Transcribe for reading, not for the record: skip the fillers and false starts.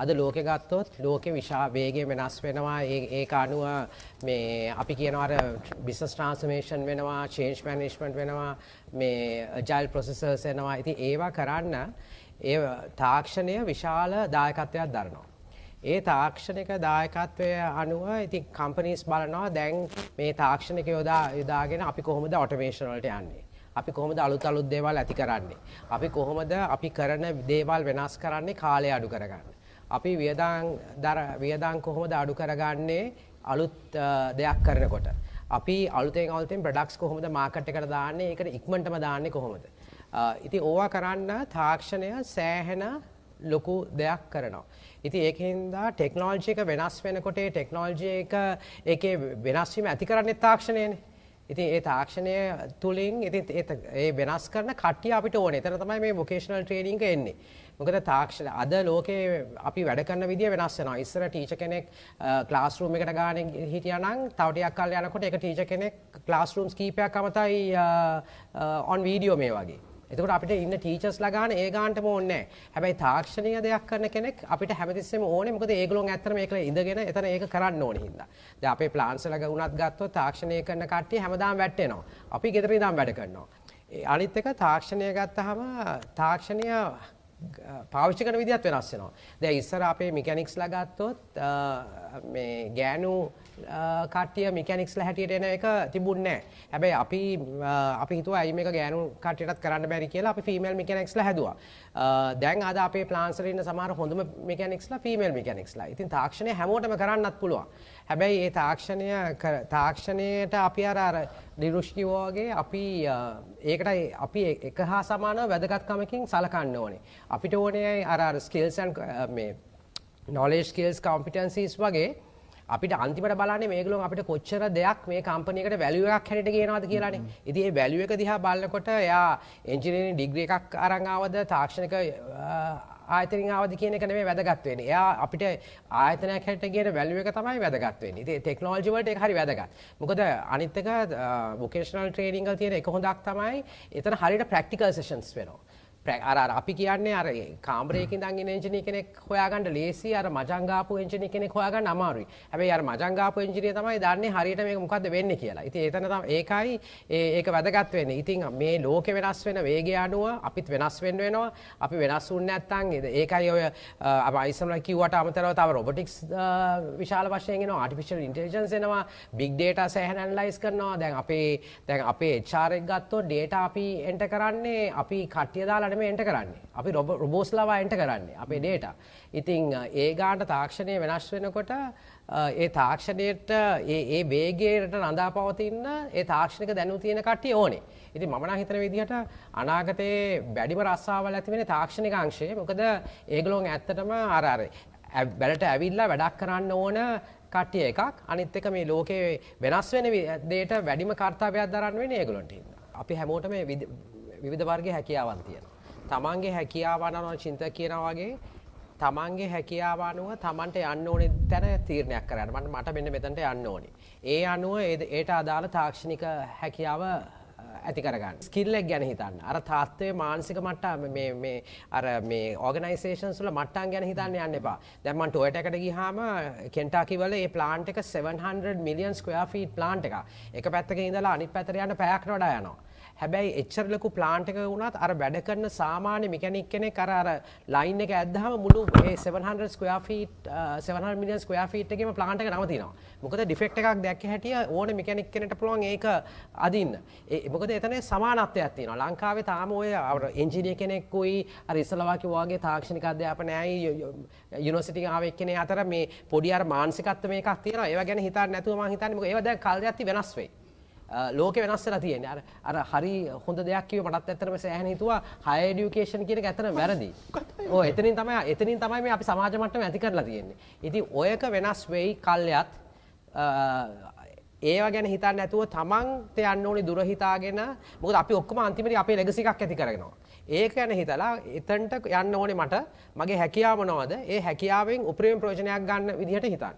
අද ලෝකෙ ගත්තොත් ලෝකෙ විශාල වේගයෙන් වෙනස් වෙනවා. ඒක අනුව මේ අපි කියනවා අර බිස්නස් ට්‍රාන්ස්ෆෝමේෂන් වෙනවා, චේන්ජ් මැනේජ්මන්ට් වෙනවා, මේ ඇජයිල් ප්‍රොසෙසර්ස් එනවා. ඉතින් ඒවා කරන්න ඒ තාක්ෂණය විශාල දායකත්වයක් දරනවා. ඒ තාක්ෂණික දායකත්වය අනුව ඉතින් කම්පනීස් බලනවා දැන් මේ තාක්ෂණික යොදාගෙන අපි කොහොමද ඔටෝමේෂන් වලට යන්නේ. අපි කොහොමද අලුත් දේවල් ඇති කරන්නේ. අපි කොහොමද අපි කරන දේවල් වෙනස් කරන්නේ කාලය අඩු කරගන්න. අපි වියදම් කොහොමද අඩු කරගන්නේ අලුත් දෙයක් කරනකොට. අපි අලුතෙන් ප්‍රොඩක්ට්ස් කොහොමද මාකට් එකට දාන්නේ, ඒකට ඉක්මනටම දාන්නේ කොහොමද. ඉතින් ඕවා කරන්න තාක්ෂණය සෑහෙන ලොකු දෙයක් කරනවා. ඉතින් ඒකෙන්ද ටෙක්නොලොජි එක වෙනස් වෙනකොට ඒ ටෙක්නොලොජි එක ඒකේ වෙනස් වීම ඇති කරන්නේ තාක්ෂණයනේ. ඉතින් ඒ තාක්ෂණය තුලින් ඉතින් ඒ වෙනස් කරන කට්ටිය අපිට ඕනේ. එතන තමයි මේ වොකේෂනල් ට්‍රේනින්ග් එක එන්නේ. මොකද තාක්ෂණ අද ලෝකේ අපි වැඩ කරන විදිය වෙනස් වෙනවා. ඉස්සර ටීචර් කෙනෙක් ක්ලාස් රූම් එකට ගානෙන් හිටියා නම් තව ටිකක් කාලයක් යනකොට ඒක ටීචර් කෙනෙක් ක්ලාස් රූම්ස් කීපයක් අමතයි on video මේ වගේ. එතකොට අපිට ඉන්න ටීචර්ස්ලා ගන්න ඒ ගානටම ඕනේ නැහැ. හැබැයි තාක්ෂණීය දෙයක් කරන කෙනෙක් අපිට හැමතිස්සෙම ඕනේ. මොකද ඒගොල්ලෝ ඇත්තටම ඒක ඉඳගෙන එතන ඒක කරන්න ඕනේ හින්දා. දැන් අපේ ප්ලාන්ස් වල ගුණත් ගත්තොත් තාක්ෂණීය කරන කට්ටිය හැමදාම වැටෙනවා. අපි ගෙදර ඉඳන් වැඩ කරනවා. අනිත් එක තාක්ෂණීය ගත්තාම තාක්ෂණීය පාවිච්චි කරන විදිහත් වෙනස් වෙනවා. දැන් ඉස්සර අපේ මෙකැනික්ස්ලා ගත්තොත් මේ ගෑනු කට්ටිය මෙකැනික්ස්ලා හැටියට එන එක තිබුණේ නැහැ. හැබැයි අපි හිතුවා ඇයි මේක ගෑනු කට්ටියටත් කරන්න බැරි කියලා අපි ෆීමේල් මෙකැනික්ස්ලා හැදුවා. දැන් අද අපේ ප්ලාන්ස් වල ඉන්න සමහර හොඳම මෙකැනික්ස්ලා ෆීමේල් මෙකැනික්ස්ලා. ඉතින් තාක්ෂණය හැමෝටම කරන්නත් පුළුවන්. හැබැයි ඒ තාක්ෂණයට අපි අර නිරුෂ්කිව වගේ ඒකට අපි එක හා සමානව වැදගත්කමකින් සලකන්න ඕනේ. අපිට ඕනේ අර ස්කිල්ස් ඇන්ඩ් මේ නොලෙජ් ස්කිල්ස් කම්පිටන්සිස් වගේ අපිට අන්තිමට බලන්නේ මේගොල්ලෝ අපිට කොච්චර දෙයක් මේ කම්පැනි එකට වැලියු එකක් හැටියට ගේනවද කියලානේ. ඉතින් මේ වැලියු එක දිහා බලනකොට එයා ඉංජිනේරින් ඩිග්‍රී එකක් අරන් ආවද තාක්ෂණික ආයතනින් ආවද කියන එක නෙමෙයි වැදගත් වෙන්නේ. එයා අපිට ආයතනයක් හැටියට ගේන වැලියු එක තමයි වැදගත් වෙන්නේ. ඉතින් ටෙක්නොලොජි වලට ඒක හරි වැදගත්. මොකද අනිත් එක වොකේෂනල් ට්‍රේනින්ග් වල තියෙන එක හොඳක් තමයි එතන හරියට ප්‍රැක්ටිකල් සෙෂන්ස් වෙනවා. අපි කියන්නේ අර කාමරයකින් ඉඳන් එන්ජිනේර කෙනෙක් හොයාගන්න ලේසි, අර මජංගාපු එන්ජිනේර කෙනෙක් හොයාගන්න අමාරුයි. හැබැයි අර මජංගාපු එන්ජිනේර තමයි දන්නේ හරියට මේක මොකද්ද වෙන්නේ කියලා. ඉතින් එතන තමයි ඒකයි ඒක වැදගත් වෙන්නේ. ඉතින් මේ ලෝකේ වෙනස් වෙන වේගය අනුව අපිත් වෙනස් වෙන්න වෙනවා. අපි වෙනස් වුනේ නැත්නම් ඒකයි ඔය අයිසම්ලා කිව්වට අමතරව තව රොබොටික්ස් විශාල වශයෙන් එනවා, ආටිෆිෂල් ඉන්ටෙලිජන්ස් එනවා, බිග් ඩේටා සෑහෙන ඇනලයිස් කරනවා. දැන් අපේ HR එක ගත්තොත් ඩේටා අපි එන්ටර් කරන්නේ අපි කට්ටිය දාලා එන්ට කරන්නේ. අපි රොබෝට්ස් ලාවා එන්ට කරන්නේ අපේ ඩේටා. ඉතින් ඒ ගානට තාක්ෂණය වෙනස් වෙනකොට ඒ තාක්ෂණයට ඒ වේගයට රඳා පවතින ඒ තාක්ෂණික දැනුම තියෙන කට්ටිය ඕනේ. ඉතින් මම නම් හිතන විදිහට අනාගතයේ වැඩිම රස්සාවල් ඇති වෙන්නේ තාක්ෂණික අංශය. මොකද ඒගොල්ලෝ ඇත්තටම අර බැලට ඇවිල්ලා වැඩක් කරන්න ඕන කට්ටිය එකක්. අනිත් එක මේ ලෝකේ වෙනස් වෙන දෙයට වැඩිම කර්තව්‍යයක් දරන්න වෙන්නේ ඒගොල්ලන්ට. අපි හැමෝටම විවිධ වර්ගයේ හැකියාවන් තියෙනවා. තමන්ගේ හැකියාව අනුව චින්තක කියනවා වගේ තමන්ගේ හැකියාව අනුව තමන්ට යන්න ඕනේ තැන තීරණයක් කරන්න. මට මෙන්න මෙතනට යන්න ඕනේ. ඒ අනුව ඒට අදාළ තාක්ෂණික හැකියාව ඇති කරගන්න. ස්කිල් එක ගැන හිතන්න. අර තාත්ත්වයේ මානසික මට්ටම මේ අර මේ ඕගනයිසේෂන්ස් වල මට්ටම් ගැන හිතන්න යන්න එපා. දැන් මම ටොයටා එකට ගියාම කෙන්ටාකි වල ඒ plant එක 700 million square feet plant එකක්. එක පැත්තකින් ඉඳලා අනිත් පැත්තට යන්න පැයකට වඩා යනවා. හැබැයි එච්චර ලොකු plant එකක වුණත් අර වැඩ කරන සාමාන්‍ය mechanic කෙනෙක් අර line එක ඇද්දාම මුළු ඒ 700 million square feet එකේම plant එක නවතිනවා. මොකද defect එකක් දැක්ක හැටිය ඕන mechanic කෙනෙක්ට පුළුවන් ඒක අදින්න. මොකද එතන සමානත්වයක් තියෙනවා. ලංකාවේ තාම ඔය engineer කෙනෙක්කුයි අර ඉස්සලා වගේ තාක්ෂණික අධ්‍යාපනයයි university එකේ ආවෙ එක්කෙනේ අතර මේ පොඩි අර මානසිකත්ව මේකක් තියෙනවා. ඒවා ගැන හිතන්න නැතුව මම හිතන්නේ මොකද ඒවා දැන් කල්යත්ති වෙනස් වෙයි. ලෝකෙ වෙනස් වෙලා තියෙන්නේ. අර හරි හොඳ දෙයක් කිව්ව මටත් ඇත්තටම සෑහෙන හිතුවා higher education කියන එක ඇත්තටම වැරදි. ඔව් එතනින් තමයි මේ අපි සමාජ මට්ටම ඇති කරලා තියෙන්නේ. ඉතින් ඔයක වෙනස් වෙයි කල්යත් ඒවා ගැන හිතන්න නැතුව තමන්ට යන්න ඕනේ දුර හිතාගෙන. මොකද අපි ඔක්කොම අන්තිමට අපේ ලෙගසි එකක් ඇති කරගෙනවා. ඒක ගැන හිතලා එතනට යන්න ඕනේ. මගේ හැකියාව මොනවද? ඒ හැකියාවෙන් උපරිම ප්‍රයෝජනයක් ගන්න විදිහට හිතන්න.